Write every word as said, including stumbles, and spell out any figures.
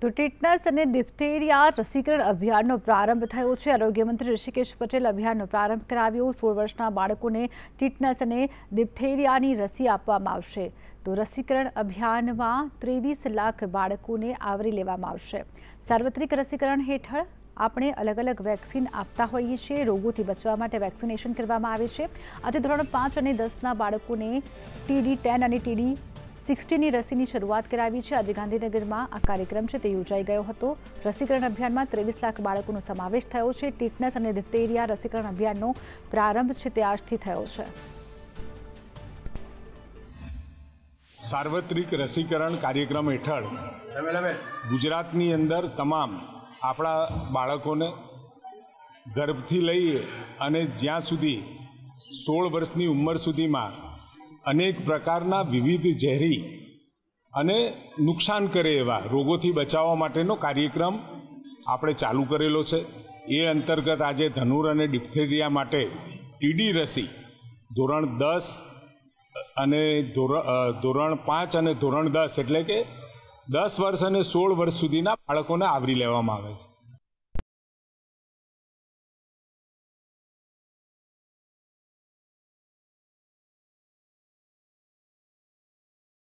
તો ટીટનેસ અને ડિપ્થેરિયા રસીકરણ અભિયાનનો પ્રારંભ થયો છે। આરોગ્ય મંત્રી ઋષિકેશ પટેલ અભિયાનનો પ્રારંભ કરાવ્યો। સોળ વર્ષના બાળકોને ટીટનેસ અને ડિપ્થેરિયાની રસી આપવામાં આવશે। તો રસીકરણ અભિયાનમાં ત્રેવીસ લાખ બાળકોને આવરી લેવામાં આવશે। સાર્વત્રિક રસીકરણ હેઠળ આપણે અલગ અલગ વેક્સિન આપતા હોઈએ છીએ। રોગોથી બચવા માટે વેક્સિનેશન કરવામાં આવે છે। આજે ધોરણ પાંચ અને દસના બાળકોને ટીડી ટેન અને ટીડી સાઠની रसी की शुरुआत कराई है। आज गांधीनगर में आ कार्यक्रम है योजाई गयो हतो। रसीकरण अभियान में तेवीस लाख बाळकोनो समावेश थयो छे। टीटनेस और डिप्थेरिया रसीकरण अभियानों प्रारंभ है ते आजथी थयो छे। सार्वत्रिक रसीकरण कार्यक्रम हेठळ गुजरातनी अंदर तमाम आपणा बाळकोने गर्भथी लई अने ज्यां सुधी सोळ वर्षनी उंमर सुधीमां अनेक प्रकारना विविध झेरी अने नुकसान करे एवा रोगोथी बचावा माटेनो कार्यक्रम आपणे चालू करेलो छे। ए अंतर्गत आजे धनुर अने डिप्थेरिया माटे टीडी रसी धोरण दस अने धोरण पांच अने धोरण दस एटले के दस वर्ष अने सोळ वर्ष सुधीना बाळकोने आवरी लेवामां आवे छे।